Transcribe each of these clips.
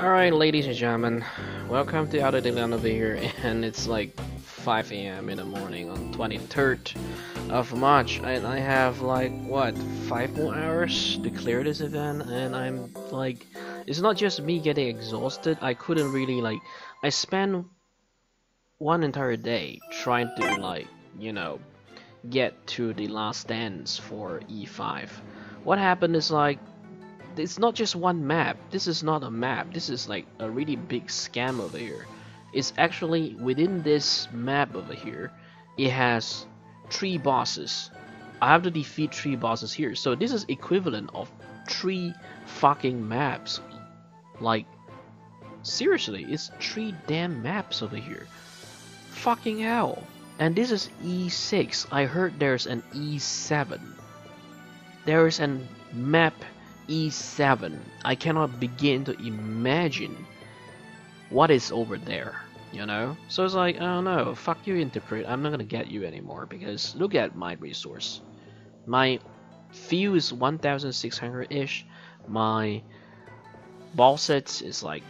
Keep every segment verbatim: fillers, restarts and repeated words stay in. Alright, ladies and gentlemen, welcome to Out of the Land over here, and it's like five A M in the morning on twenty-third of March, and I have like, what, five more hours to clear this event, and I'm like, it's not just me getting exhausted, I couldn't really like, I spent one entire day trying to like, you know, get to the last dance for E five. What happened is like, it's not just one map. This is not a map. This is like a really big scam over here. It's actually within this map over here. It has three bosses. I have to defeat three bosses here. So this is equivalent of three fucking maps. Like, seriously, it's three damn maps over here. Fucking hell. And this is E six. I heard there's an E seven. There is a map E seven. I cannot begin to imagine what is over there, you know? So it's like, oh no, fuck you, Intrepid. I'm not gonna get you anymore because look at my resource. My fuel is one thousand six hundred-ish. My ball sets is like,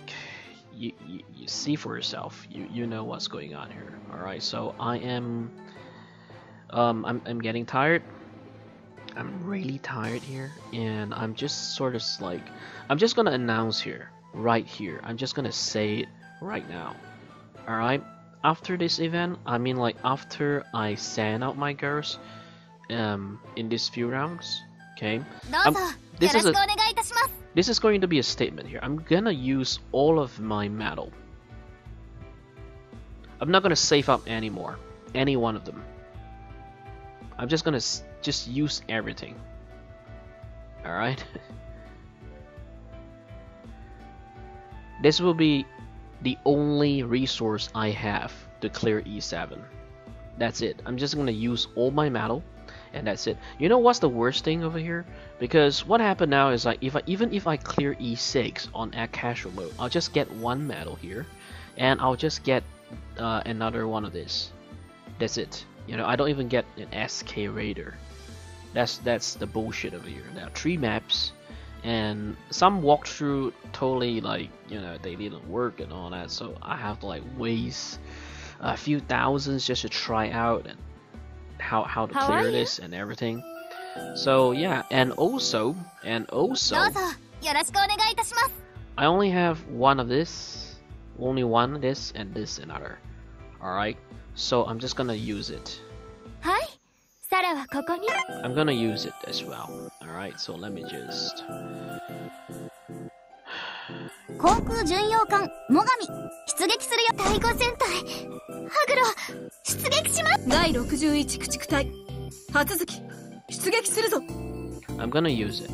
you, you, you see for yourself. You you know what's going on here. Alright, so I am, um, I'm, I'm getting tired. I'm really tired here, and I'm just sort of like, I'm just gonna announce here, right here, I'm just gonna say it right now, alright? After this event, I mean like after I send out my girls, um, in these few rounds, okay? Um, this, is a, this is going to be a statement here. I'm gonna use all of my metal. I'm not gonna save up anymore, any one of them. I'm just gonna just use everything. Alright? This will be the only resource I have to clear E seven. That's it. I'm just gonna use all my metal, and that's it. You know what's the worst thing over here? Because what happened now is like, if I, even if I clear E six on a casual mode, I'll just get one metal here, and I'll just get uh, another one of this. That's it. You know, I don't even get an S K Raider. That's that's the bullshit over here. Now, three maps, and some walkthrough totally like, you know, they didn't work and all that. So I have to like waste a few thousands just to try out and how how to clear this and everything. So yeah, and also and also, I only have one of this, only one this and this another. All right. So I'm just gonna use it. Hi, Sarah. I'm gonna use it as well. All right. So let me just. I'm gonna use it.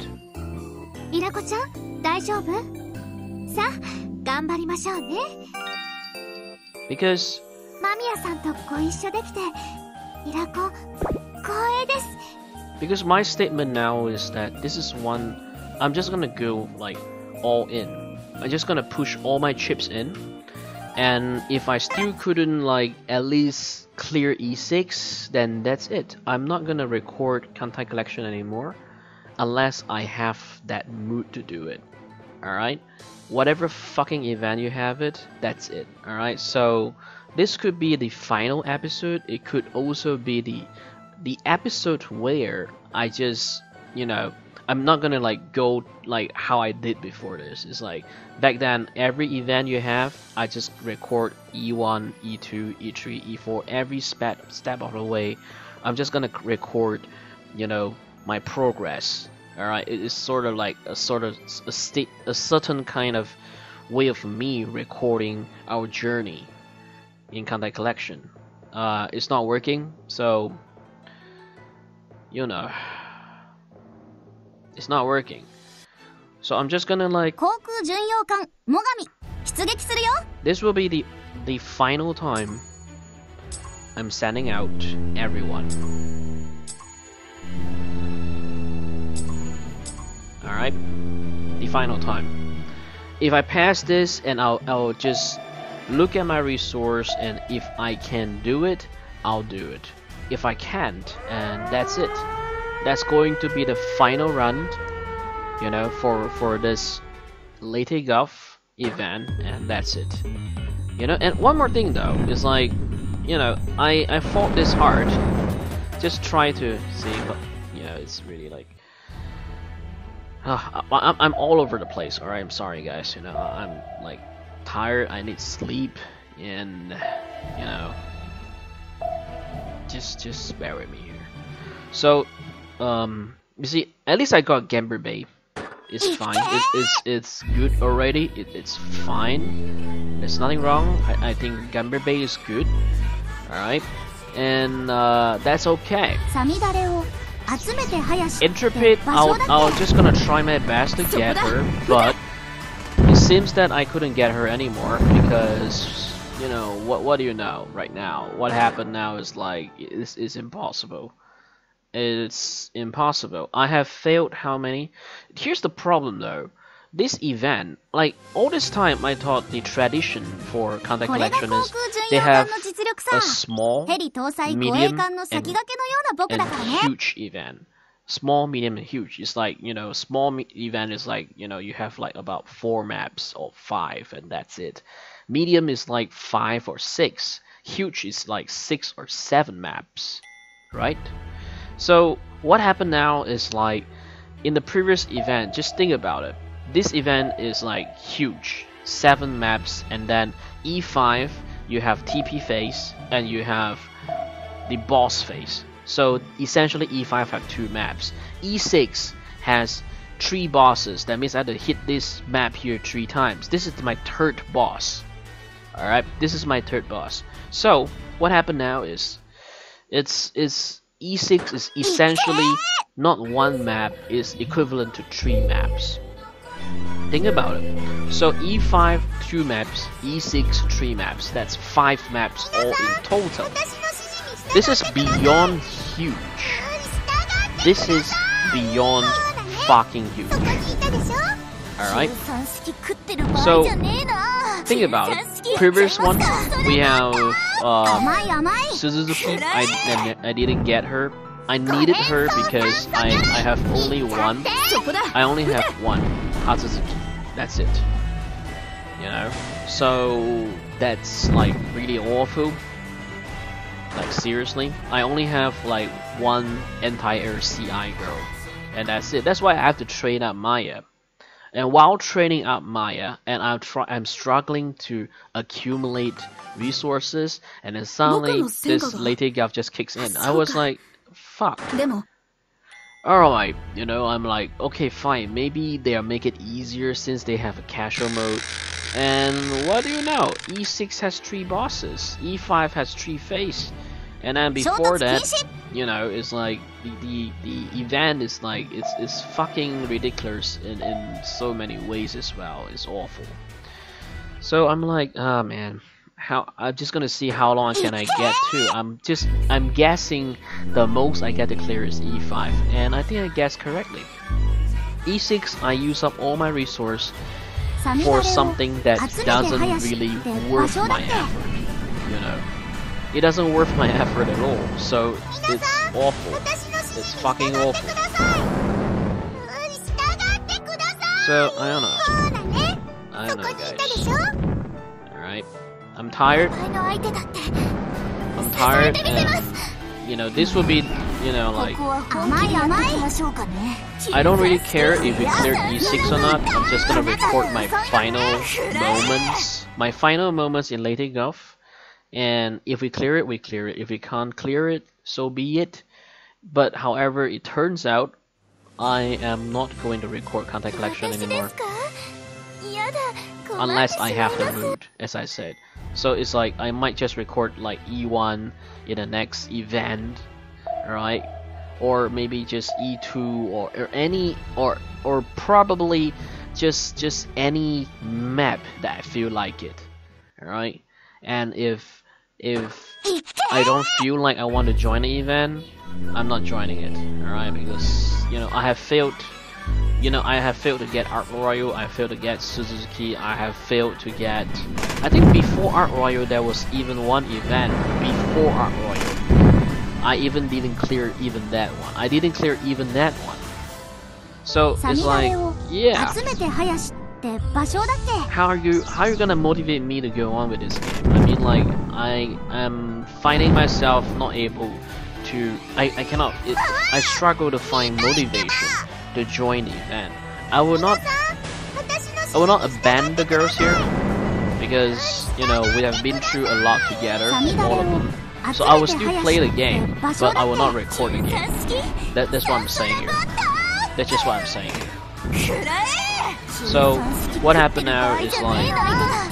Because. Because my statement now is that this is one, I'm just gonna go like all in. I'm just gonna push all my chips in, and if I still couldn't like at least clear E six, then that's it. I'm not gonna record Kantai Collection anymore unless I have that mood to do it. Alright? Whatever fucking event you have it, that's it. Alright, so this could be the final episode. It could also be the the episode where I just, you know, I'm not gonna like go like how I did before this. It's like back then every event you have, I just record E one, E two, E three, E four, every step step of the way. I'm just gonna record, you know, my progress. All right, it is sort of like a sort of a state, a certain kind of way of me recording our journey in Kantai Collection. Uh, it's not working, so you know it's not working. So I'm just gonna like, this will be the the final time I'm sending out everyone. All right, the final time. If I pass this, and I'll I'll just look at my resource, and if I can do it, I'll do it. If I can't, and that's it. That's going to be the final run, you know, for for this Leyte Gulf event, and that's it. You know, and one more thing though, is like, you know, I, I fought this hard, just try to see, but, you know, it's really like, uh, I, I'm all over the place, alright, I'm sorry guys, you know, I'm like, tired, I need sleep, and, you know, just, just spare me here. So, um, you see, at least I got Gamber Bay. It's fine. It, it's it's good already. It, it's fine. There's nothing wrong. I, I think Gamber Bay is good. All right, and uh, that's okay. Intrepid, I'll I'll just gonna try my best to get her, but it seems that I couldn't get her anymore because you know what? What do you know right now? What happened now is like it's it's impossible. It's impossible. I have failed how many? Here's the problem though. This event, like all this time I thought the tradition for Kantai Collection is they have a small, medium, and, and huge event. Small, medium, and huge. It's like, you know, small me event is like, you know, you have like about four maps or five and that's it. Medium is like five or six. Huge is like six or seven maps, right? So what happened now is like in the previous event, just think about it, this event is like huge, seven maps, and then E five you have T P phase and you have the boss phase. So essentially E five have two maps, E six has three bosses, that means I had to hit this map here three times. This is my third boss, alright, this is my third boss. So what happened now is it's it's E six is essentially not one map, is equivalent to three maps. Think about it. So E five two maps, E six three maps. That's five maps all in total. This is beyond huge. This is beyond fucking huge. All right. So think about it. Previous one we have um, Suzutsuki. I, I, I didn't get her. I needed her because I I have only one. I only have one Hatsuzuki. That's it. You know. So that's like really awful. Like seriously, I only have like one entire C I girl, and that's it. That's why I have to train up Maya. And while training up Maya, and I'm, try I'm struggling to accumulate resources, and then suddenly this Leyte Gulf just kicks in. I was like, fuck. Alright, you know, I'm like, okay, fine, maybe they'll make it easier since they have a casual mode. And what do you know? E six has three bosses, E five has three phases. And then before that, you know, it's like the the event is like it's it's fucking ridiculous in in so many ways as well. It's awful. So I'm like, ah, oh, man, how I'm just gonna see how long can I get to. I'm just I'm guessing the most I get to clear is E five, and I think I guessed correctly. E six, I use up all my resource for something that doesn't really worth my effort, you know. It doesn't worth my effort at all, so it's awful. It's fucking awful. So, I don't know. I don't know, guys. Alright. I'm tired. I'm tired. And, you know, this would be, you know, like... I don't really care if we cleared E six or not. I'm just gonna record my final moments. My final moments in Leyte Gulf. And if we clear it, we clear it. If we can't clear it, so be it. But however, it turns out I am not going to record Kantai Collection anymore. Unless I have the mood, as I said. So it's like I might just record like E one in the next event, right? Or maybe just E two or, or any or or probably just just any map that I feel like it. Alright? And if if I don't feel like I want to join the event, I'm not joining it. Alright, because you know I have failed. You know I have failed to get Ark Royal. I failed to get Suzutsuki. I have failed to get. I think before Ark Royal there was even one event before Ark Royal. I even didn't clear even that one. I didn't clear even that one. So it's like yeah. How are you how are you gonna motivate me to go on with this game? I mean, like, I am finding myself not able to I, I cannot it, I struggle to find motivation to join the event. I will not I will not abandon the girls here because, you know, we have been through a lot together, all of them. So I will still play the game, but I will not record the game. That, that's what I'm saying here. That's just what I'm saying here. So what happened now is, like,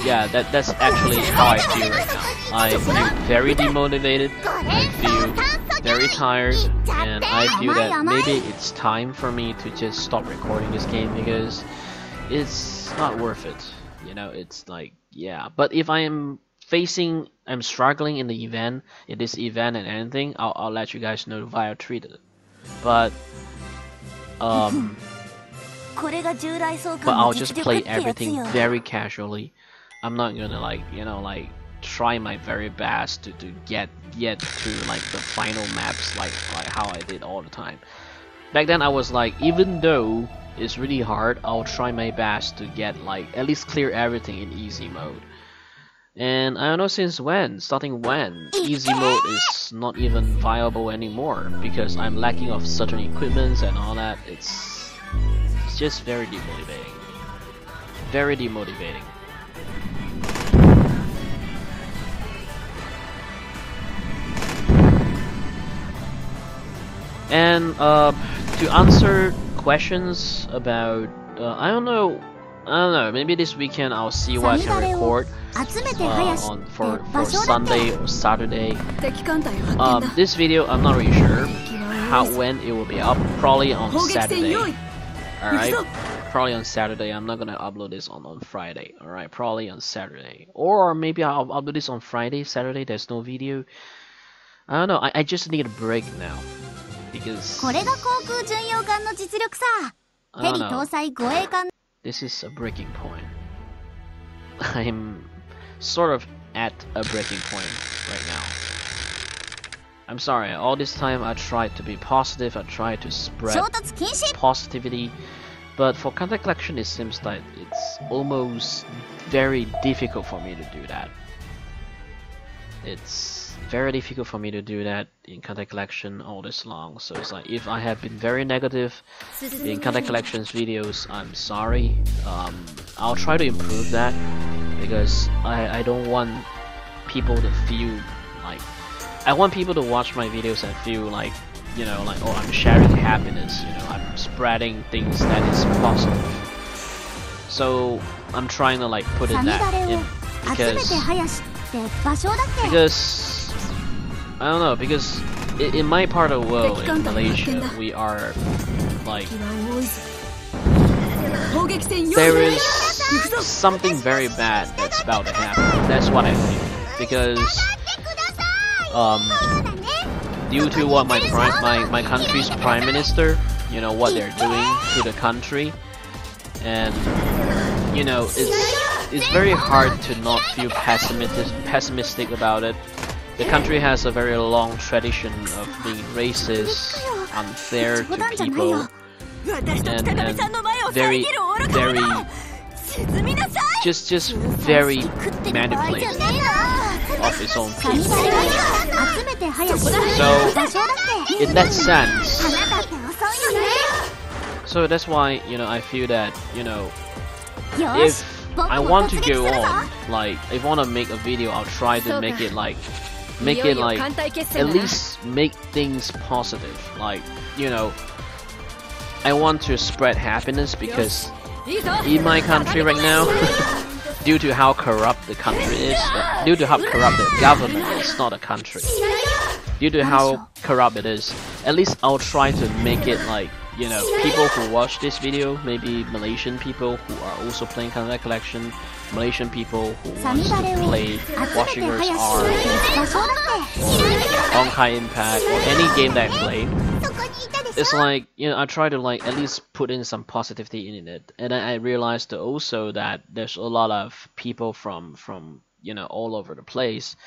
yeah, that that's actually how I feel right now. I feel very demotivated, I feel very tired, and I feel that maybe it's time for me to just stop recording this game because it's not worth it. You know, it's like, yeah, but if I am facing, I'm struggling in the event, in this event and anything, I'll, I'll let you guys know via Twitter. But, um, but I'll just play everything very casually. I'm not gonna, like, you know, like, try my very best to, to get, get to, like, the final maps, like, like how I did all the time. Back then I was like, even though it's really hard, I'll try my best to get, like, at least clear everything in easy mode. And I don't know since when, starting when, easy mode is not even viable anymore because I'm lacking of certain equipments and all that. It's, it's just very demotivating. Very demotivating. And uh, to answer questions about, uh, I don't know, I don't know, maybe this weekend I'll see what I can record uh, on for, for Sunday or Saturday. Um, this video, I'm not really sure how when it will be up, probably on Saturday. Alright, probably on Saturday, I'm not gonna upload this on, on Friday. Alright, probably on Saturday. Or maybe I'll upload this on Friday, Saturday, there's no video. I don't know, I, I just need a break now. Because I don't know. This is a breaking point. I'm sort of at a breaking point right now. I'm sorry, all this time I tried to be positive, I tried to spread positivity, but for Kantai Collection it seems like it's almost very difficult for me to do that. It's very difficult for me to do that in Kantai Collection all this long, so it's like, if I have been very negative in Kantai Collection's videos, I'm sorry. um, I'll try to improve that, because I, I don't want people to feel like, I want people to watch my videos and feel like, you know, like, oh, I'm sharing happiness, you know, I'm spreading things that is positive. So I'm trying to, like, put it that in, because Because, I don't know, because in, in my part of the world, in Malaysia, we are, like, there is something very bad that's about to happen. That's what I think, because, um, due to what my, prime, my, my country's prime minister, you know, what they're doing to the country, and, you know, it's... It's very hard to not feel pessimistic pessimistic about it. The country has a very long tradition of being racist, unfair to people, and, and very, very, just, just very manipulative of its own people. So, in that sense, so that's why, you know, I feel that, you know, if I want to go on, like, if I want to make a video, I'll try to make it like, make it like, at least make things positive, like, you know, I want to spread happiness because in my country right now, due to how corrupt the country is, uh, due to how corrupt the government is, not a country, due to how corrupt it is, at least I'll try to make it like, you know, people who watch this video, maybe Malaysian people who are also playing Kantai Collection, Malaysian people who want to play watching Earth Ark, or Honkai Impact, or any game that I play. It's like, you know, I try to, like, at least put in some positivity in it. And I realized also that there's a lot of people from, from, you know, all over the place.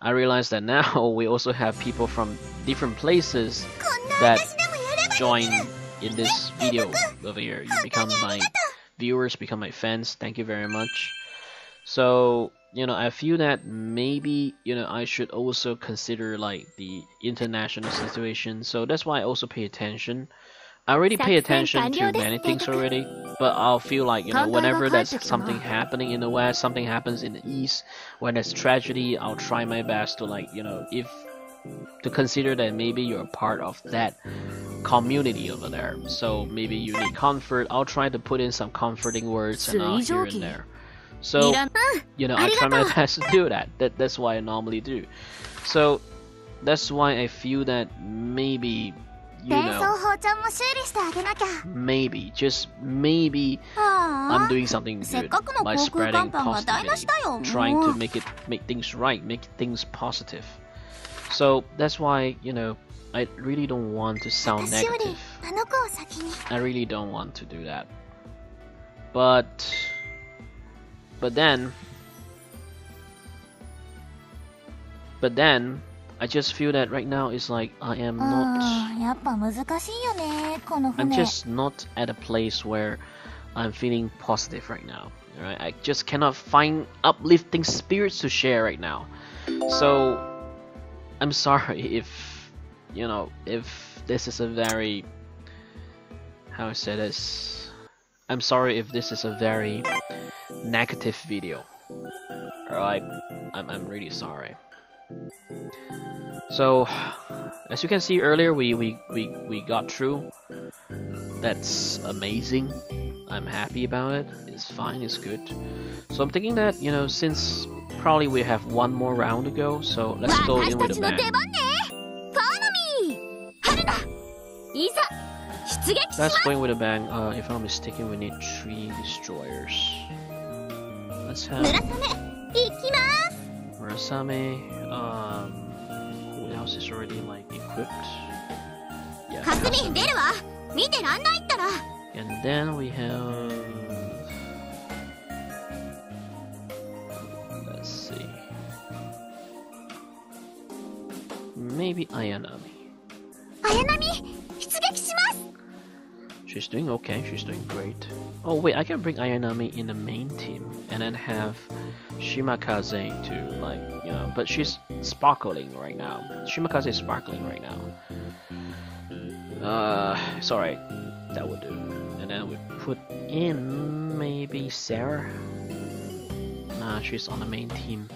I realized that now we also have people from different places that join in this video over here. You become my viewers become my fans. Thank you very much. So, you know, I feel that maybe, you know, I should also consider like the international situation. So that's why I also pay attention. I already pay attention to many things already, but I'll feel like, you know, whenever there's something happening in the West, something happens in the East, when there's tragedy, I'll try my best to, like, you know, if to consider that maybe you're a part of that community over there. So maybe you need comfort, I'll try to put in some comforting words and all here and there. So, you know, I try my best to do that. that. That's why I normally do. So, that's why I feel that maybe, you know, maybe, just maybe, I'm doing something good by spreading positivity, trying to make it, make things right, make things positive. So, that's why, you know, I really don't want to sound negative. I really don't want to do that. But... But then... But then... I just feel that right now it's like I am not... I'm just not at a place where I'm feeling positive right now. Right? I just cannot find uplifting spirits to share right now. So... I'm sorry if, you know, if this is a very, how I say this, I'm sorry if this is a very negative video, alright, I'm, I'm really sorry. So, as you can see earlier, we, we, we, we got through, that's amazing, I'm happy about it, it's fine, it's good. So I'm thinking that, you know, since... Probably we have one more round to go, so let's go in with a bang. Let's go in with a bang. Uh, if I'm mistaken, we need three destroyers. Let's have Murasame. Um, who else is already like equipped? Yeah. Kasumi. And then we have. Maybe Ayanami. Ayanami, she's doing okay, she's doing great. Oh wait, I can bring Ayanami in the main team and then have Shimakaze to like, you know, but she's sparkling right now. Shimakaze is sparkling right now. Uh, sorry, that would do. And then we put in maybe Sarah. Nah, she's on the main team.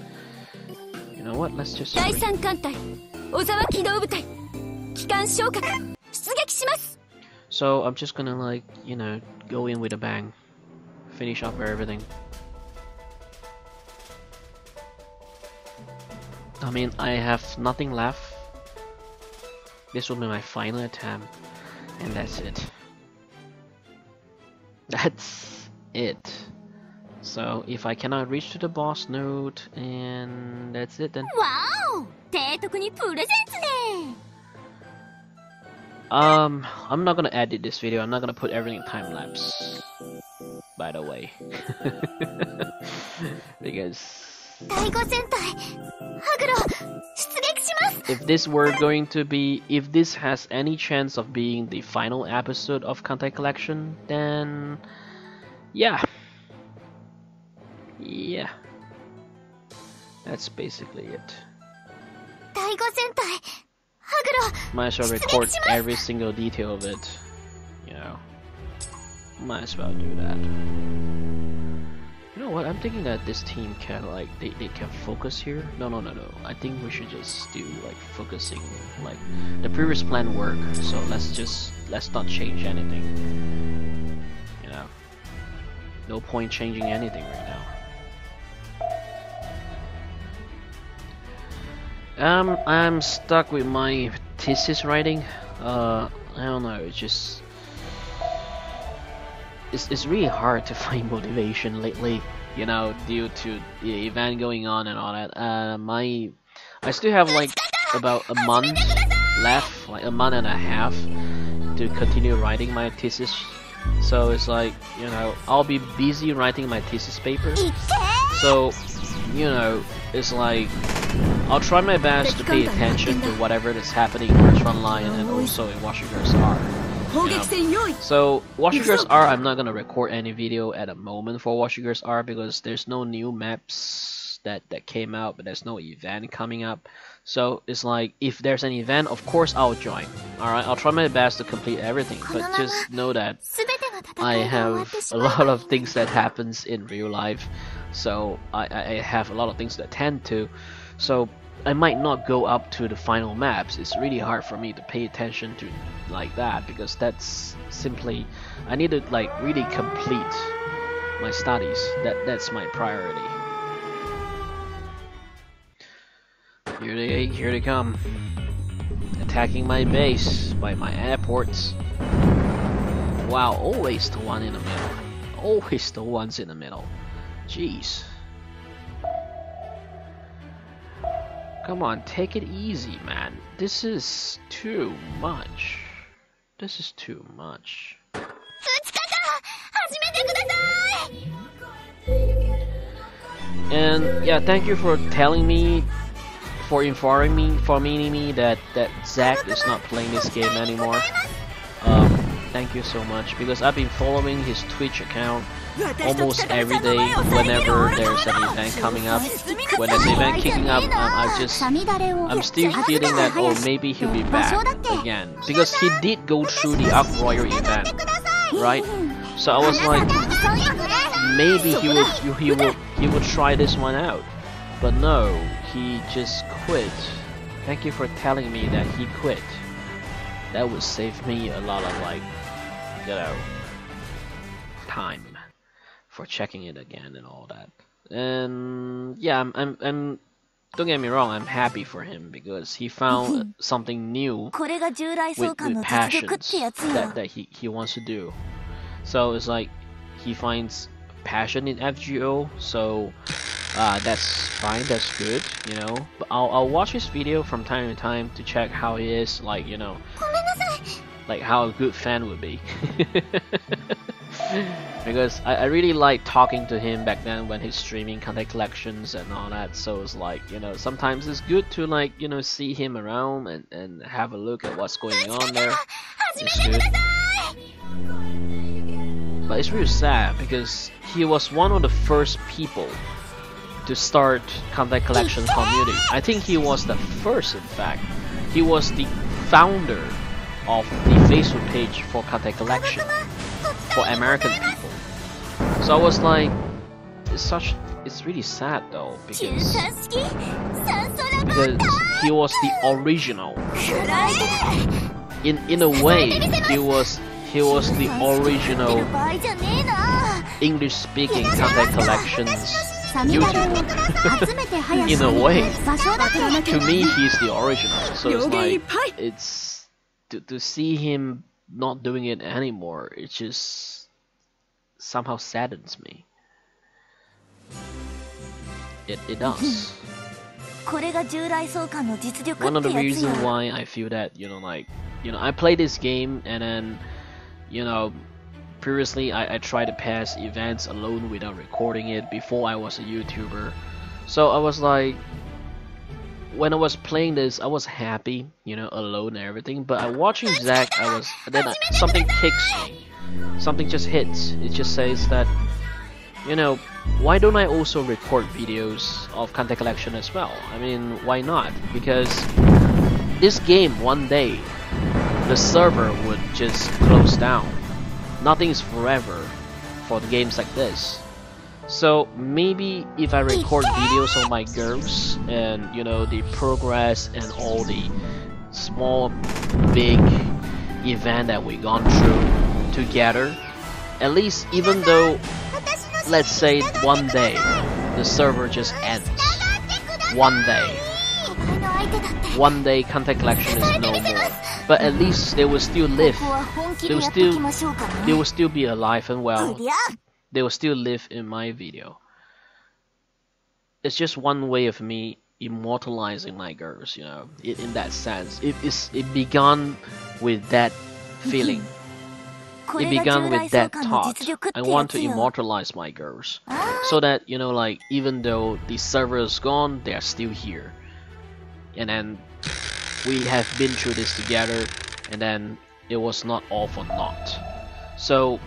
You know what, let's just... So I'm just gonna like, you know, go in with a bang. Finish up everything. I mean, I have nothing left. This will be my final attempt. And that's it. That's it. So if I cannot reach to the boss node, and that's it then. Wow! Um, I'm not gonna edit this video, I'm not gonna put everything in time lapse, by the way. Because if this were going to be, if this has any chance of being the final episode of Kantai Collection, then yeah. Yeah, that's basically it. Might as well record every single detail of it, you know, might as well do that. You know what, I'm thinking that this team can like, they, they can focus here. No, no, no, no, I think we should just do like focusing, like the previous plan worked, so let's just, let's not change anything, you know, no point changing anything right now. Um, I'm stuck with my thesis writing. Uh, I don't know. It's just it's it's really hard to find motivation lately. You know, due to the event going on and all that. Uh, my I still have like about a month left, like a month and a half, to continue writing my thesis. So it's like, you know, I'll be busy writing my thesis paper. So, you know, it's like. I'll try my best to pay attention to whatever that's happening in the front line and also in Washington's art. Yeah. So Washigers R, I'm not gonna record any video at a moment for Washigers R because there's no new maps that that came out, but there's no event coming up. So it's like if there's an event, of course I'll join. All right, I'll try my best to complete everything, but just know that I have a lot of things that happens in real life, so I, I have a lot of things to attend to, so I might not go up to the final maps. It's really hard for me to pay attention to like that because that's simply I need to like really complete my studies. That that's my priority. Here they here they come, attacking my base by my airports. Wow, always the one in the middle. Always the ones in the middle. Jeez. Come on, take it easy, man. This is too much. This is too much. And yeah, thank you for telling me, for informing me, for meaning me that that Zak is not playing this game anymore. Um, thank you so much because I've been following his Twitch account almost every day. Whenever there's an event coming up, when there's an event kicking up, um, I just I'm still feeling that oh maybe he'll be back again because he did go through the Ark Royal event, right? So I was like maybe he would he would he would try this one out, but no, he just quit. Thank you for telling me that he quit. That would save me a lot of like you know time for checking it again and all that. And yeah, I'm, I'm, I'm don't get me wrong, I'm happy for him because he found something new with, with passions that, that he, he wants to do. So it's like he finds passion in F G O, so uh, that's fine, that's good, you know. But I'll, I'll watch his video from time to time to check how he is, like, you know, like how a good fan would be. Because I, I really like talking to him back then when he's streaming Kantai Collections and all that, so it's like, you know, sometimes it's good to like, you know, see him around and, and have a look at what's going on there. It's good. But it's really sad because he was one of the first people to start Kantai Collection community. I think he was the first, in fact. He was the founder of the Facebook page for Kantai Collection for American people. So I was like, it's such, it's really sad though because, because he was the original. In in a way, he was he was the original English-speaking Kantai Collections YouTuber. In a way, to me, he's the original. So it's like it's to to see him not doing it anymore, it just somehow saddens me. It, it does. One of the reasons why I feel that, you know, like, you know, I play this game and then, you know, previously I, I tried to pass events alone without recording it before I was a YouTuber. So I was like, when I was playing this, I was happy, you know, alone and everything. But I watching Zak, I was then I, something kicks me. Something just hits. It just says that, you know, why don't I also record videos of Kantai Collection as well? I mean, why not? Because this game, one day, the server would just close down. Nothing is forever for the games like this. So maybe if I record videos of my girls and, you know, the progress and all the small, big event that we gone through together, at least even though, let's say one day, the server just ends. One day. One day Kantai Collection is no more. But at least they will still live. They will still, they will still be alive and well. They will still live in my video. It's just one way of me immortalizing my girls, you know, it, in that sense. It, it's, it began with that feeling. It began with that thought. I want to immortalize my girls. So that, you know, like, even though the server is gone, they are still here. And then we have been through this together. And then It was not all for naught. So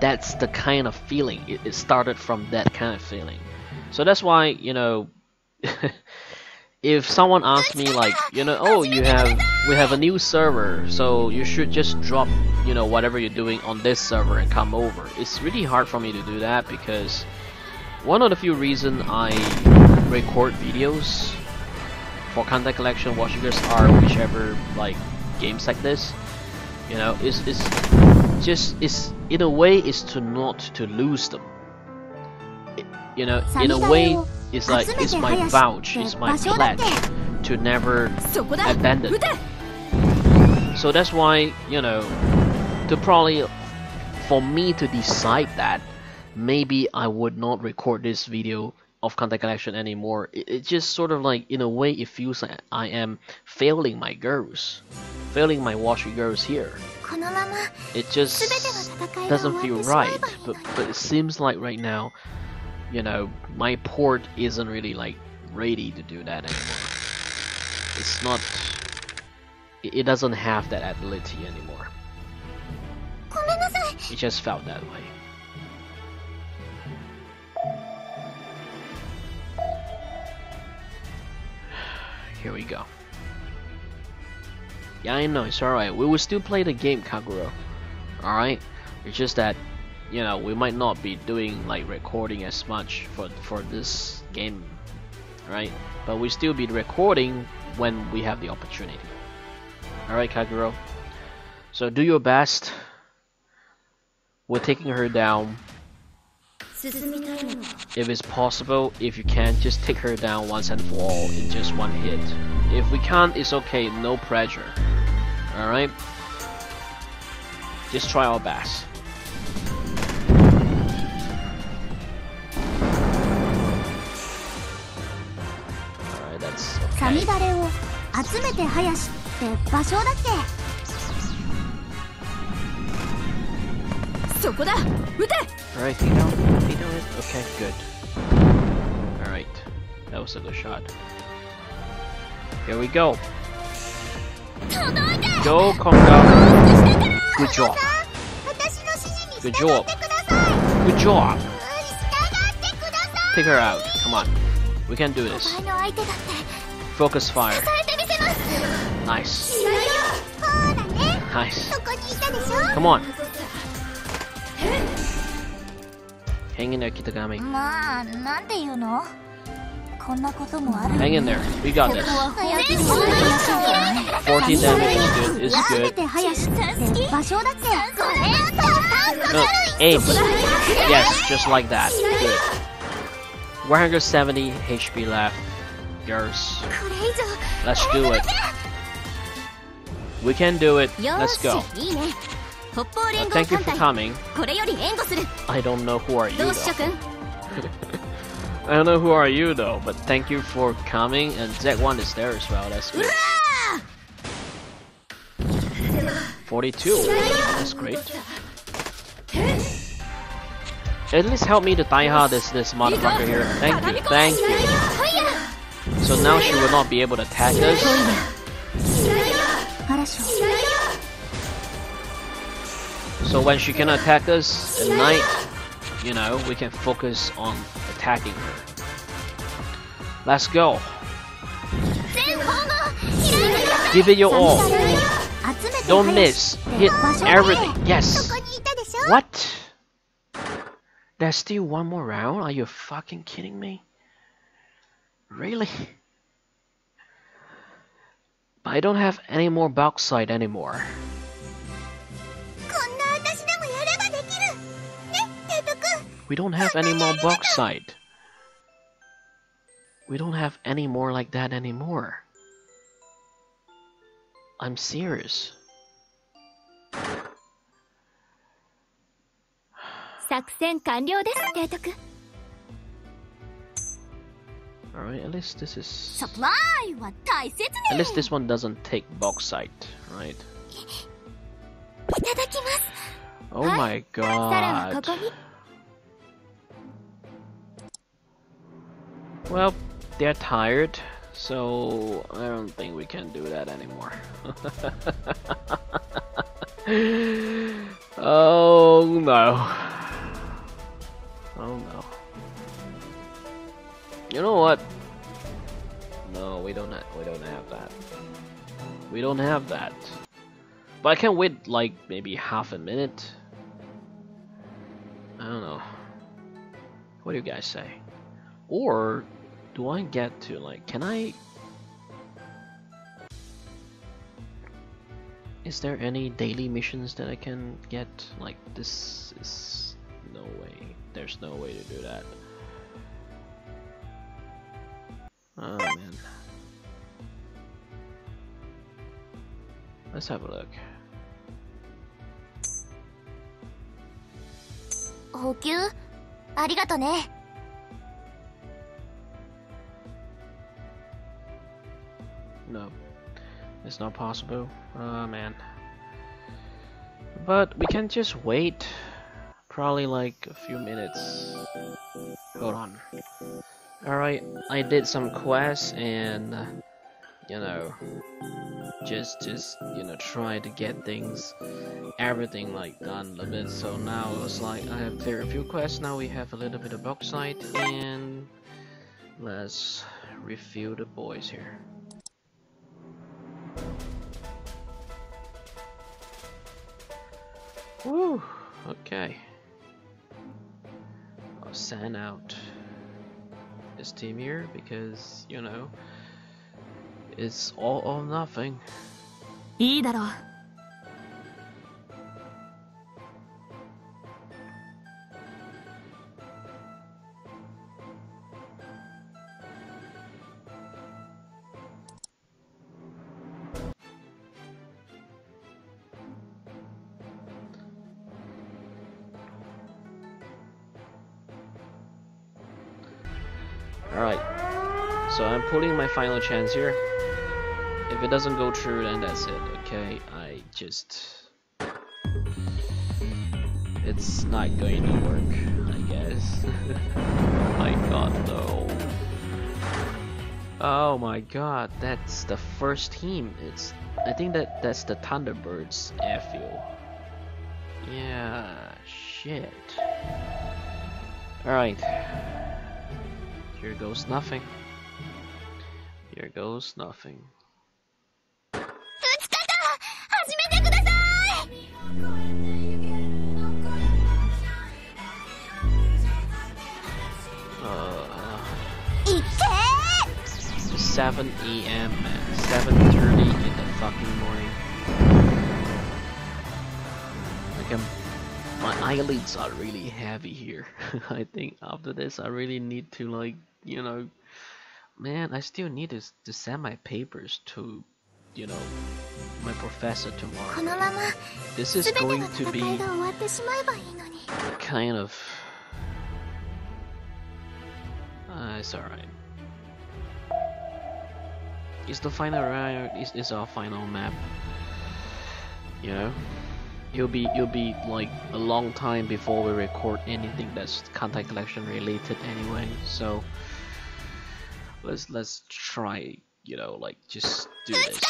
that's the kind of feeling. It, it started from that kind of feeling. So that's why, you know, if someone asks me like, you know, oh, you have, we have a new server, so you should just drop, you know, whatever you're doing on this server and come over. It's really hard for me to do that because one of the few reasons I record videos for Kantai Collection, Watch Figures, are whichever like games like this. You know, it's, it's just, it's, in a way, it's to not to lose them. It, you know, in a way, it's like, it's my vouch, it's my pledge to never abandon. So that's why, you know, to probably, for me to decide that, maybe I would not record this video of Kantai Collection anymore. It, it just sort of like, in a way, it feels like I am failing my girls. Failing my washi girls here. It just doesn't feel right, but, but it seems like right now, you know, my port isn't really like ready to do that anymore. It's not, it doesn't have that ability anymore. It just felt that way. Here we go. Yeah, I know, it's alright. We will still play the game, Kaguro. Alright? It's just that, you know, we might not be doing, like, recording as much for, for this game, right? But we'll still be recording when we have the opportunity. Alright, Kaguro? So, do your best. We're taking her down. If it's possible, if you can, just take her down once and for all in just one hit. If we can't, it's okay, no pressure. Alright? Just try our best. Alright, that's okay. Alright, you know, you know it? Okay, good. Alright, that was a good shot. Here we go. Go, Kongo. Good job. Good job. Good job. Take her out. Come on. We can do this. Focus fire. Nice. Nice. Come on. Hang in there, Kitagami. Hang in there, we got this. fourteen damage is good, it's good. No, aim. Yes, just like that. Good. one hundred seventy H P left. Girls. Let's do it. We can do it. Let's go. Uh, thank you for coming. I don't know who are you though. I don't know who are you though, but thank you for coming, and Z one is there as well, that's good. forty-two, that's great. At least help me to die hard this, this motherfucker here. Thank you, thank you. So now she will not be able to attack us. So when she can attack us at night, you know, we can focus on attacking her. Let's go. Give it your all. Don't miss. Hit everything. Yes. What? There's still one more round? Are you fucking kidding me? Really? I don't have any more bauxite anymore. We don't have any more bauxite. We don't have any more like that anymore. I'm serious. Alright, at least this is... At least this one doesn't take bauxite, right? Oh my god. Well, they're tired, so I don't think we can do that anymore. Oh no. Oh no. You know what? No, we don't have, we don't have that. We don't have that. But I can wait like maybe half a minute. I don't know. What do you guys say? Or do I get to like, can I? Is there any daily missions that I can get? Like, this is no way. There's no way to do that. Oh man. Let's have a look. 補給ありがとね。No, it's not possible. Oh man. But we can just wait, probably like a few minutes. Hold on. All right, I did some quests and, you know, just just you know try to get things, everything like done a little bit. So now it was like I have cleared a few quests. Now we have a little bit of bauxite and let's refuel the boys here. Woo! Okay. I'll send out this team here because you know it's all or nothing. Pulling my final chance here. If it doesn't go through, then that's it. Okay, I just, it's not going to work, I guess. My god, no. Oh my god, that's the first team. It's, I think that that's the Thunderbirds airfield. Yeah, shit. All right, here goes nothing. Here goes nothing. Uh, seven A M man, seven thirty in the fucking morning. Like I'm, my eyelids are really heavy here. I think after this I really need to like, you know, man, I still need to, to send my papers to, you know, my professor tomorrow. This is going to be kind of... Uh, it's alright. It's the final round, it's, it's our final map. You know? It'll be, it'll be like a long time before we record anything that's Kantai Collection related anyway, so... Let's let's try, you know, like just do this. Come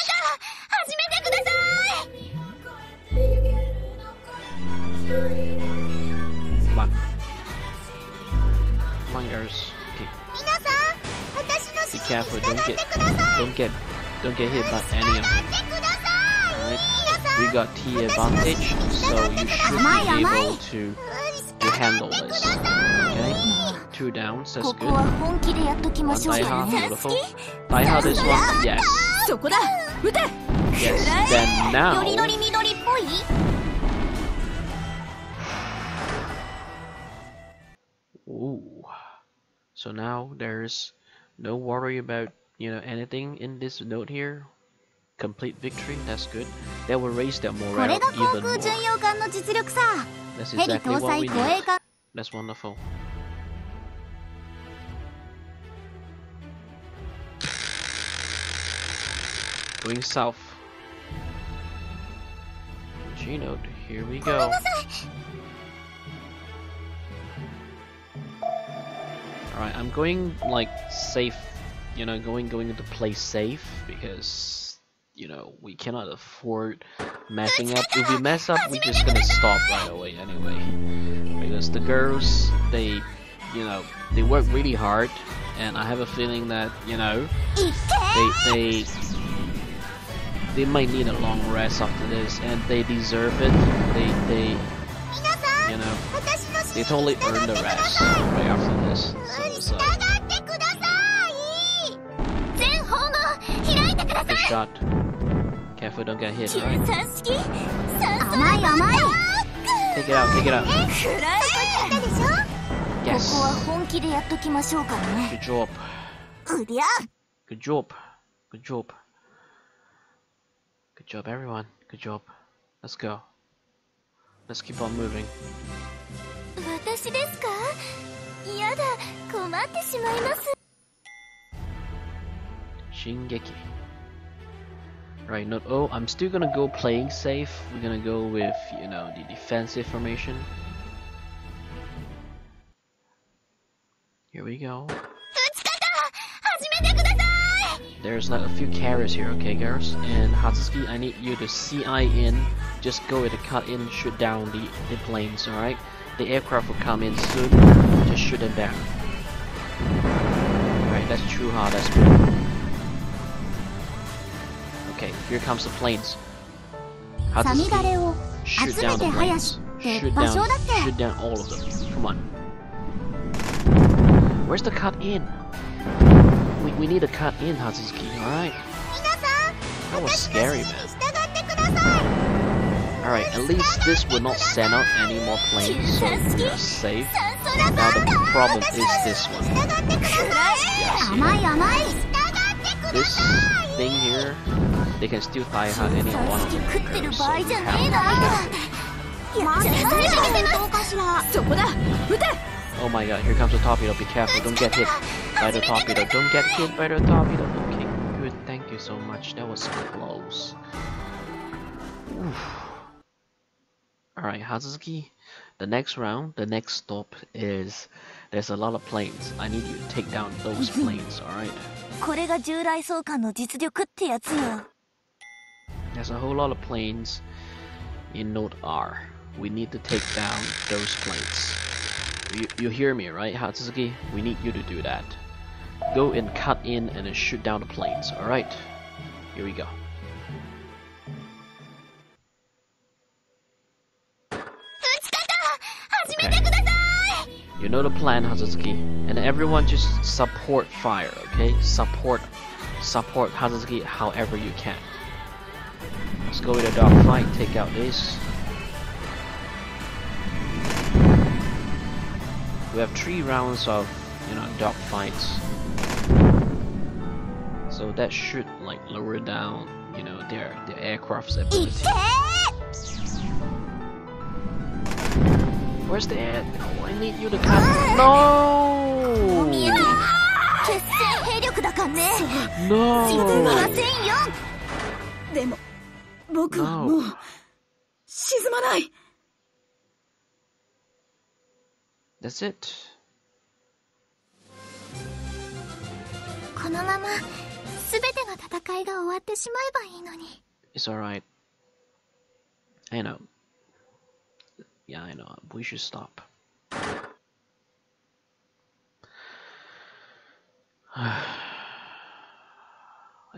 on. Come on, guys. Be careful, don't get don't get don't get hit by any of them. Alright. We got T advantage, so you should be able to, to handle this. Okay? Two downs, that's good. One Daiha, beautiful. Daiha this one, yes. Yes, then now... Ooh. So now there's no worry about, you know, anything in this note here. Complete victory, that's good. That will raise their morale even more. That's exactly what we need. That's wonderful. Going south. G-Note, here we go. Alright, I'm going like safe, you know, going going to play safe because you know, we cannot afford messing up. If we mess up, we're just gonna stop right away anyway. Because the girls, they, you know, they work really hard, and I have a feeling that, you know, they, they, they might need a long rest after this, and they deserve it. They, they, you know, they totally earned the rest right after this. So, so. Good shot. Careful, don't get hit. Right? Take it out, take it out. Yes. Good job. Good job. Good job. Good job, everyone. Good job. Let's go. Let's keep on moving. Shingeki. Right, not oh, I'm still gonna go playing safe. We're gonna go with, you know, the defensive formation. Here we go. There's like a few carriers here, okay, girls? And Hatsuzuki, I need you to C I in. Just go with a cut in, shoot down the, the planes, alright? The aircraft will come in soon. Just shoot them down. Alright, that's true hard, that's good. Okay, here comes the planes. Hatsuzuki, shoot down the planes. Shoot down, shoot down all of them. Come on. Where's the cut in? We, we need a cut in, Hatsuzuki, alright? That was scary, man. Alright, at least this will not send out any more planes, so we are safe. Now the problem is this one. Yes, this thing here. They can still tie hard any one of them. Oh my god, here comes the torpedo, be careful, don't get hit by the torpedo, don't get hit by the torpedo. Okay, good, thank you so much, that was close. Alright, Hatsuzuki, the next round, the next stop is, there's a lot of planes, I need you to take down those planes, alright? There's a whole lot of planes in Node R. We need to take down those planes. You, you hear me, right, Hatsuzuki? We need you to do that. Go and cut in and then shoot down the planes, alright? Here we go. You know the plan, Hatsuzuki, and everyone just support fire, okay? Support, support Hatsuzuki however you can. Let's go with a dog fight, take out this. We have three rounds of, you know, dog fights, so that should like lower down, you know, their their aircraft's ability. Where's the ad? Oh, I need you to come. No! No! No! That's it. It's alright. I know. Yeah, I know. We should stop. I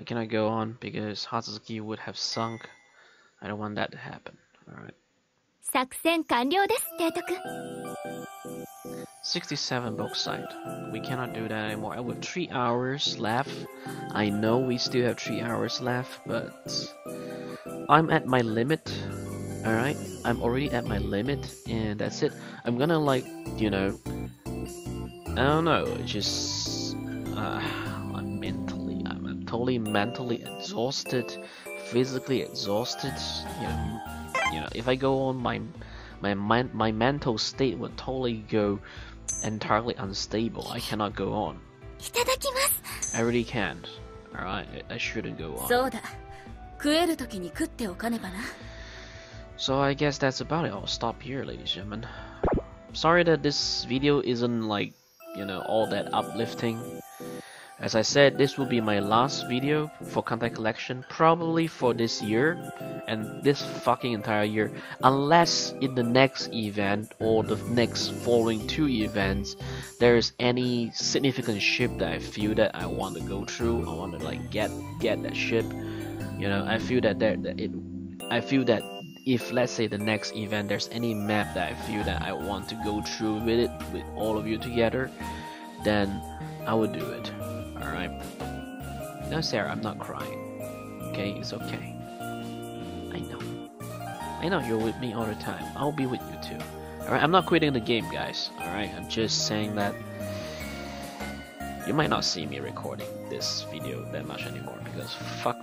cannot go on because Hatsuzuki would have sunk. I don't want that to happen. Alright. sixty-seven box side. We cannot do that anymore. I have three hours left. I know we still have three hours left, but I'm at my limit. Alright, I'm already at my limit, and that's it. I'm gonna, like, you know, I don't know, just, uh, I'm mentally, I'm, I'm totally mentally exhausted, physically exhausted, you know, you know, if I go on, my, my, my, my mental state would totally go entirely unstable. I cannot go on. I really can't, alright, I, I shouldn't go on. So I guess that's about it. I'll stop here, ladies and gentlemen. Sorry that this video isn't like, you know, all that uplifting. As I said, this will be my last video for Kantai Collection, probably for this year, and this fucking entire year, unless in the next event, or the next following two events, there is any significant ship that I feel that I want to go through, I want to like get get that ship, you know, I feel that there, that it, I feel that if let's say the next event there's any map that I feel that I want to go through with it, with all of you together, then I would do it. Alright. No, Sarah, I'm not crying. Okay, it's okay. I know. I know you're with me all the time. I'll be with you too. Alright, I'm not quitting the game, guys. Alright, I'm just saying that you might not see me recording this video that much anymore because fuck.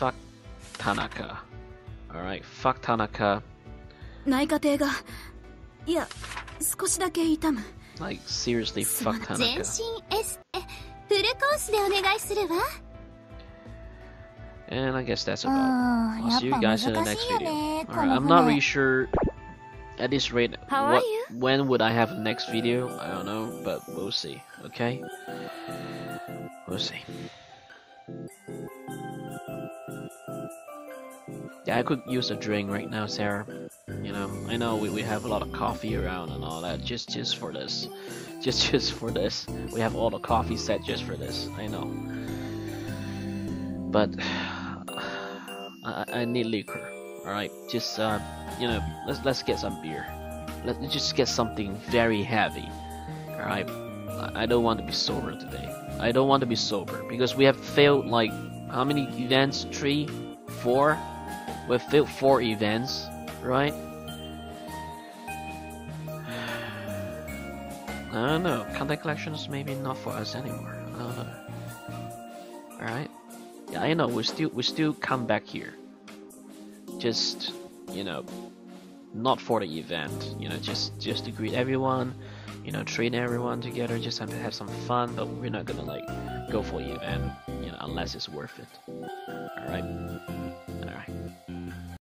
Fuck Tanaka. Alright, fuck Tanaka. Like, seriously, fuck Tanaka. And I guess that's about it. I'll see you guys in the next video. Alright, I'm not really sure at this rate what, when would I have the next video. I don't know, but we'll see, okay? We'll see. Yeah, I could use a drink right now, Sarah. You know, I know we, we have a lot of coffee around and all that, just just for this. Just just for this. We have all the coffee set just for this, I know. But I, I need liquor, alright? Just, uh, you know, let's let's get some beer. Let's just get something very heavy, alright? I don't want to be sober today. I don't want to be sober, because we have failed like, how many events? Three? Four? We've failed four events, right? I don't know, Kantai Collections maybe not for us anymore. I don't know. Alright? Yeah, I know, we still we still come back here. Just, you know, not for the event, you know, just just to greet everyone, you know, treat everyone together, just have to have some fun, but we're not gonna like go for the event, you know, unless it's worth it. Alright?